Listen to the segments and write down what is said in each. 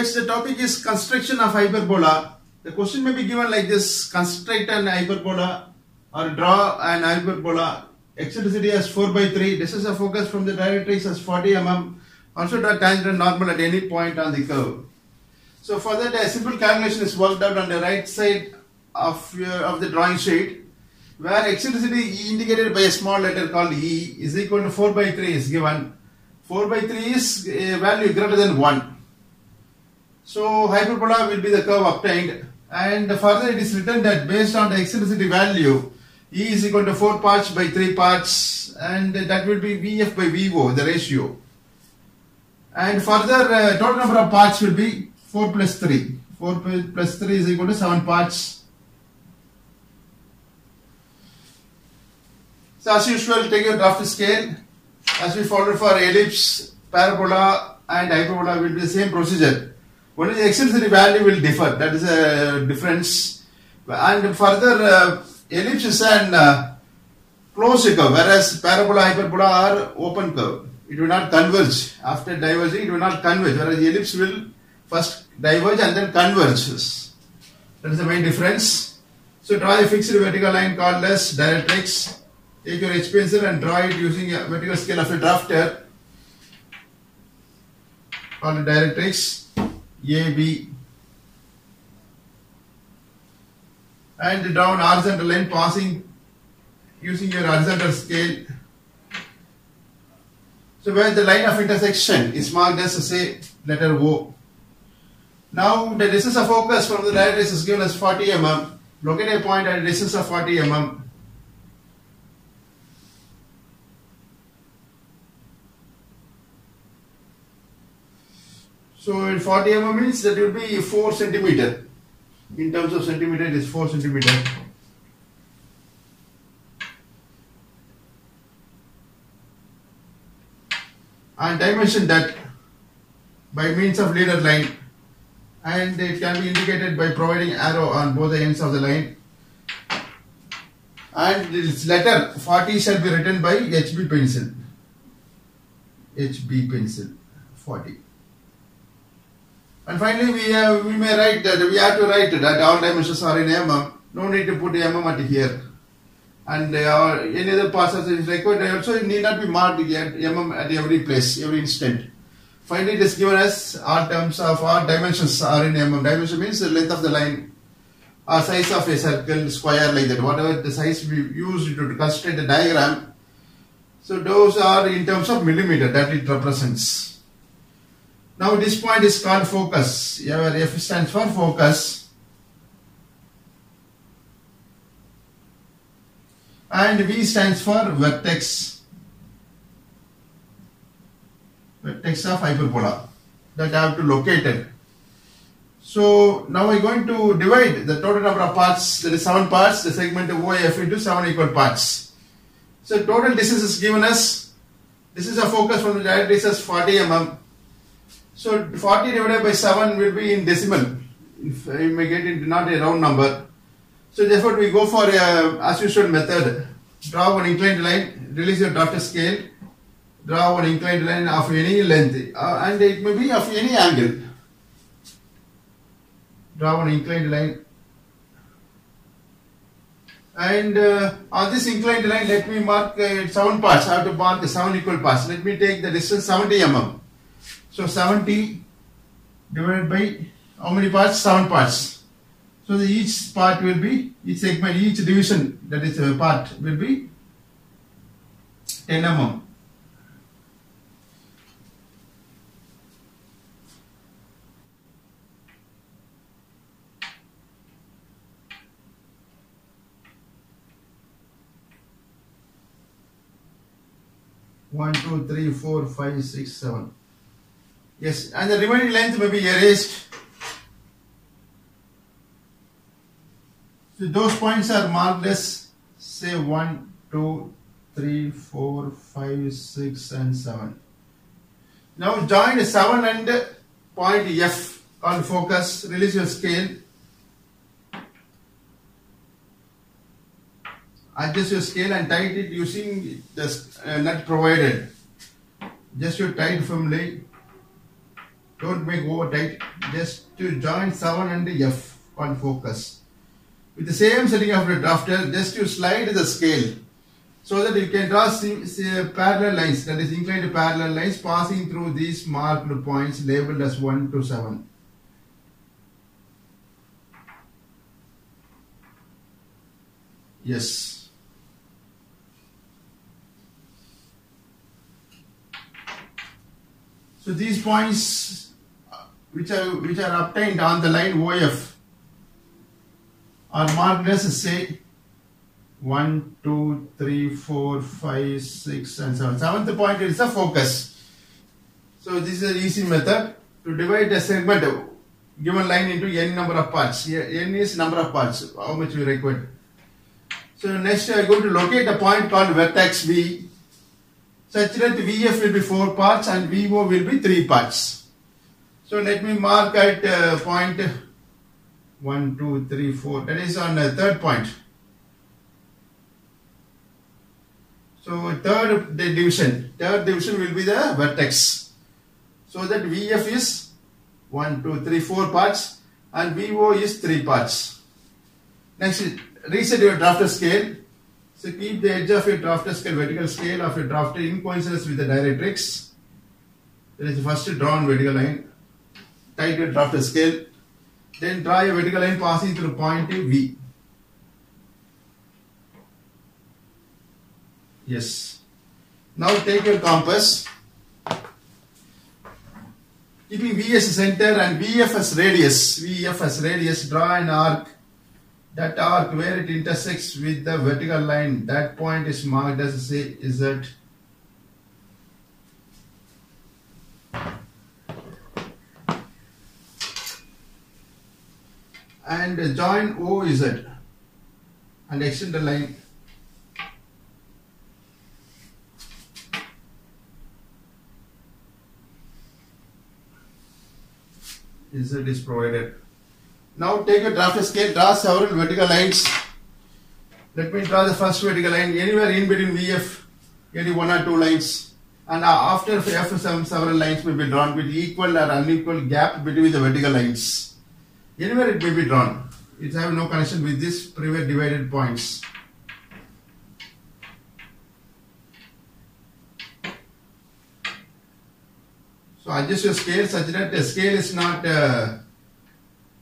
Next, the topic is construction of hyperbola. The question may be given like this: construct an hyperbola or draw an hyperbola. Eccentricity as 4/3. Distance of focus from the directrix as 40 mm. Also draw tangent and normal at any point on the curve. So for that, a simple calculation is worked out on the right side of the drawing sheet, where eccentricity indicated by a small letter called e is equal to 4/3 is given. 4/3 is a value greater than 1. So hyperbola will be the curve obtained, and further it is written that based on the eccentricity value, E is equal to 4 parts by 3 parts, and that will be Vf by Vo, the ratio. And further total number of parts will be 4 plus 3. 4 plus 3 is equal to 7 parts. So as usual, take your draft scale. As we followed for ellipse, parabola and hyperbola will be the same procedure. Only the eccentricity value will differ. That is a difference. And further, ellipse is an closed curve, whereas parabola, hyperbola are open curve. It will not converge. After diverging, it will not converge, whereas the ellipse will first diverge and then converges. That is the main difference. So draw a fixed vertical line called as directrix. Take your H pencil and draw it using a vertical scale of a drafter called a directrix AB, and draw an horizontal line passing using your horizontal scale. So where the line of intersection is marked as, say, letter O. Now the distance of focus from the directrix is given as 40 mm. Locate a point at a distance of 40 mm. So 40 mm means that will be 4 centimeter. In terms of centimeter, it is 4 centimeter. And dimension that by means of leader line, and it can be indicated by providing arrow on both the ends of the line. And its letter 40 shall be written by HB pencil. HB pencil 40. And finally, we may write that we have to write that all dimensions are in mm. No need to put mm at here. And any other parts is required. Also, it need not be marked at mm at every place, every instant. Finally, it is given as our terms of our dimensions are in mm. Dimension means the length of the line, or size of a circle, square, like that. Whatever the size we used to construct the diagram. So those are in terms of millimeter that it represents. Now this point is called focus. Your F stands for focus, and V stands for vertex. Vertex of hyperbola that I have to locate it. So now we are going to divide the total number of parts. That is 7 parts. The segment of OAF into 7 equal parts. So total distance is given as, this is a focus from the directrix as 40 mm. So 40 divided by 7 will be in decimal. If you may get it, not a round number. So therefore we go for a as usual method. Draw one inclined line. Release your drafter scale. Draw one inclined line of any length, and it may be of any angle. Draw one inclined line. And on this inclined line, let me mark 7 parts. I have to mark the 7 equal parts. Let me take the distance 70 mm. So 70 divided by how many parts? 7 parts. So each part will be, each segment, each division, that is a part, will be 10 mm. One, two, three, four, five, six, 7. Yes, and the remaining length may be erased. So those points are marked as, say, 1, 2, 3, 4, 5, 6 and 7. Now join 7 and point F called focus. Release your scale. Adjust your scale and tighten it using the nut provided. Adjust your tight firmly. Don't make overtight, just to join 7 and F on focus. With the same setting of the drafter, just to slide the scale so that you can draw parallel lines, that is inclined parallel lines passing through these marked points labeled as 1 to 7. Yes. So these points which are obtained on the line OF are marked as say 1, 2, 3, 4, 5, 6 and 7. Seventh point is a focus. So this is an easy method to divide a segment given line into n number of parts. Here n is number of parts, how much we require. So next I am going to locate a point called vertex V, such that VF will be 4 parts and VO will be 3 parts. So let me mark at point 1, 2, 3, 4, that is on the third point. So third division will be the vertex. So that VF is 1, 2, 3, 4 parts and VO is 3 parts. Next, reset your drafter scale. So keep the edge of your drafter scale, vertical scale of your drafter in coincidence with the directrix. That is the first drawn vertical line. Tie to drafter scale. Then draw a vertical line passing through point V. Yes. Now take your compass. Keeping V as center and VF as radius. VF as radius, draw an arc. That arc where it intersects with the vertical line, that point is marked as say Z. And join OZ and extend the line. Z is provided. Now take a drafter scale, draw several vertical lines. Let me draw the first vertical line anywhere in between VF, any 1 or 2 lines, and after F several lines may be drawn with equal or unequal gap between the vertical lines. Anywhere it may be drawn, it has no connection with these previous divided points. So adjust your scale such that the scale is not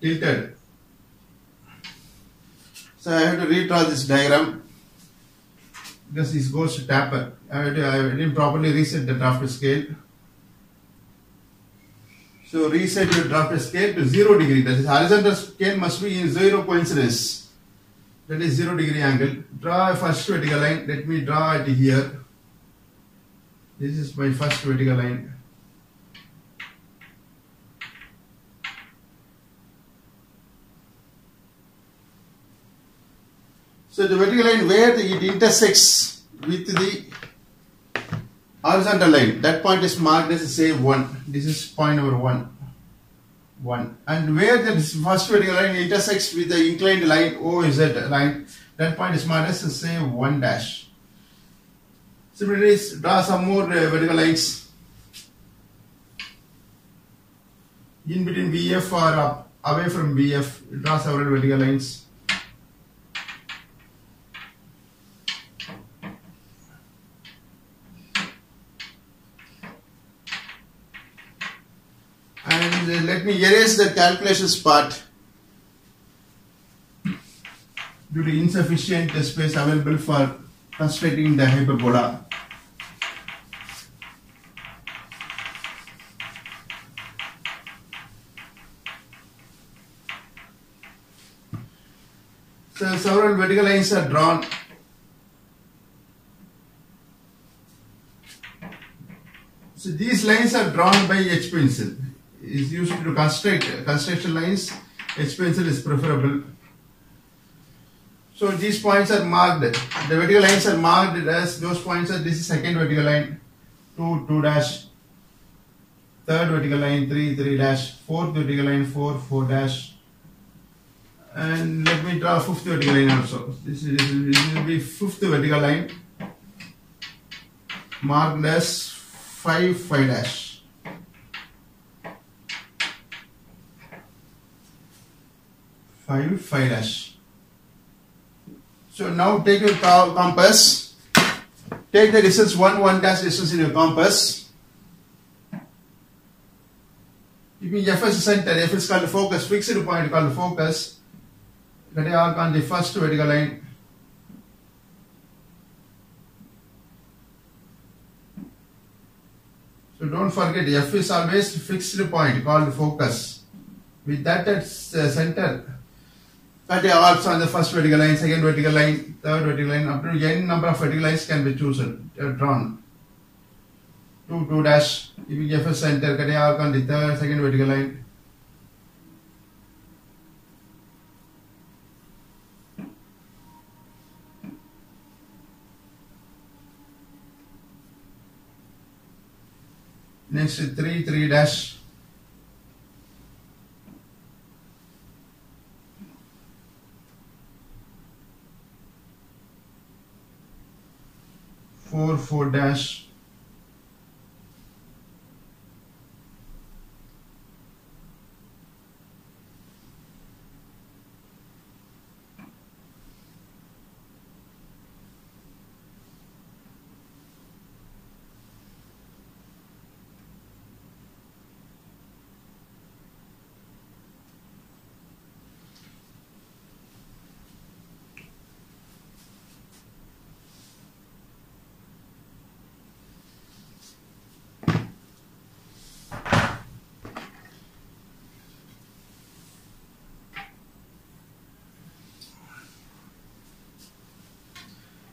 tilted. So I have to redraw this diagram because this goes to taper. I didn't properly reset the drafter scale. So reset your drafter scale to 0 degree. That is, horizontal scale must be in 0 coincidence. That is 0 degree angle. Draw a first vertical line. Let me draw it here. This is my first vertical line. So the vertical line where it intersects with the horizontal line, that point is marked as say 1. This is point number 1. 1. And where the first vertical line intersects with the inclined line OZ line, that point is marked as say 1 dash. Similarly, draw some more vertical lines in between VF or up, away from VF. Draw several vertical lines. Let me erase the calculations part due to insufficient space available for constructing the hyperbola. So several vertical lines are drawn. So these lines are drawn by H pencil. Is used to construct construction lines. H pencil is preferable. So these points are marked. The vertical lines are marked as those points are. This is second vertical line, 2, 2 dash. Third vertical line, 3, 3 dash. Fourth vertical line, 4, 4 dash. And let me draw fifth vertical line also. This will be fifth vertical line, marked as 5, 5 dash. 5 dash. So now take your compass, take the distance 1 dash distance in your compass. If you F is center, F is called focus, fixed point called focus. Let it arc on the first vertical line. So don't forget, F is always fixed point called focus. With that at center, that arcs on the first vertical line, second vertical line, third vertical line, up to n number of vertical lines can be chosen, drawn. 2 dash, if you give a center, cut an arc on the third, second vertical line. Next 3 dash. Four dash. 4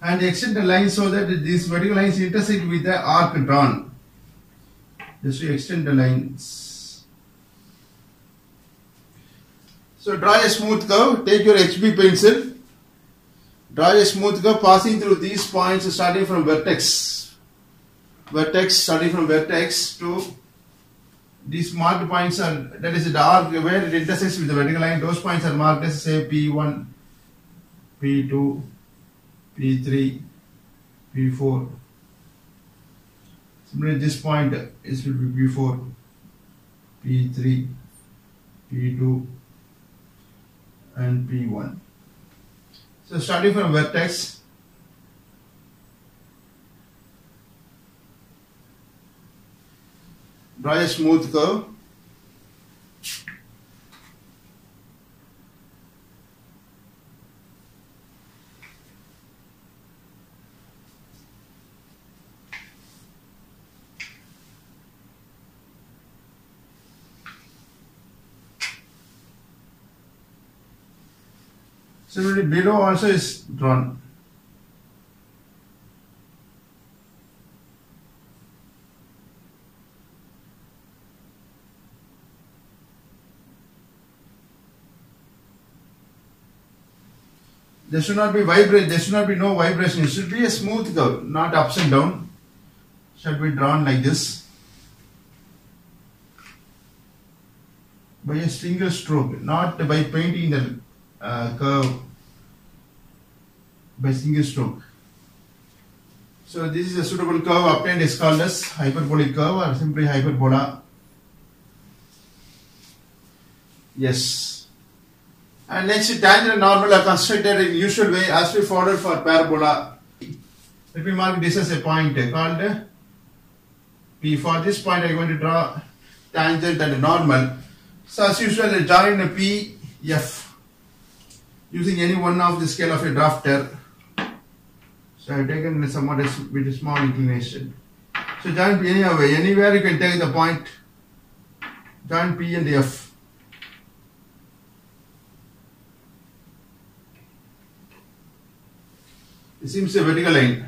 and extend the line so that these vertical lines intersect with the arc drawn. Just to extend the lines. So draw a smooth curve. Take your HB pencil. Draw a smooth curve passing through these points, starting from vertex. To these marked points are, that is the arc where it intersects with the vertical line. Those points are marked as, say, P1, P2. P3, P4. Similarly, this point is will be P4, P3, P2, and P1. So, starting from vertex, draw a smooth curve. Similarly, below also is drawn. There should not be vibration. There should not be no vibration. It should be a smooth curve, not ups and down. Should be drawn like this by a single stroke, not by painting the curve by single stroke. So this is a suitable curve obtained is called as hyperbolic curve or simply hyperbola. Yes. And next, tangent and normal are constructed in usual way as we followed for parabola. Let me mark this as a point called P. For this point, I am going to draw tangent and normal. So as usual, join a P, F, using any one of the scale of a drafter. So I have taken somewhat with a small inclination. So join P anywhere you can take the point. Join P and F. It seems a vertical line.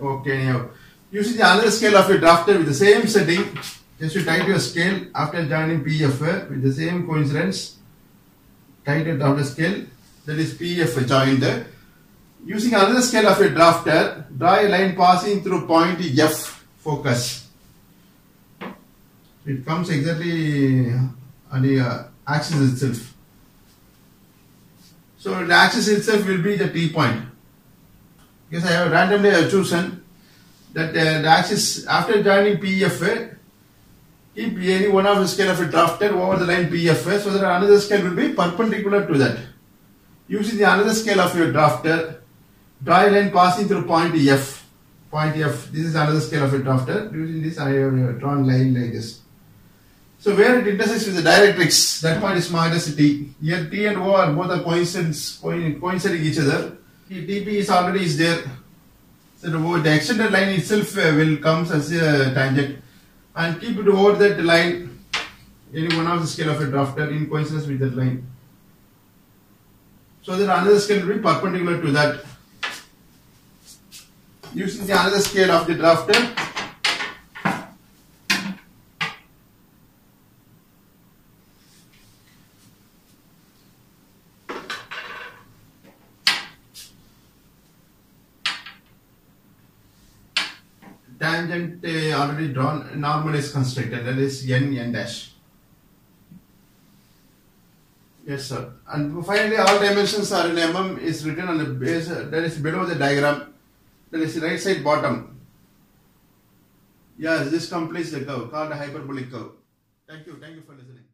Okay, anyhow. Using the another scale of a drafter with the same setting, just you tighten your scale after joining PF with the same coincidence. Tighten the scale. That is PF joined. Using another scale of a drafter, draw a line passing through point F, focus. It comes exactly on the axis itself. So the axis itself will be the T point. Because I have randomly chosen that the axis, after joining PF, keep any one of the scale of a drafter over the line PF so that another scale will be perpendicular to that. Using the another scale of your drafter, draw a line passing through point F. Point F, this is another scale of your drafter. Using this, I have drawn line like this. So where it intersects with the directrix, that point is minus T. Here T and O are both are coinciding each other. TP is already is there. So the extended line itself will comes as a tangent. And keep it over that line, any one of the scale of a drafter in coincidence with that line. So that another scale will be perpendicular to that. Using the another scale of the drafter, tangent already drawn, normal is constructed, that is n dash. Yes sir. And finally all dimensions are in mm is written on the base, that is below the diagram, that is right side bottom. Yes, this completes the curve, called a hyperbolic curve. Thank you for listening.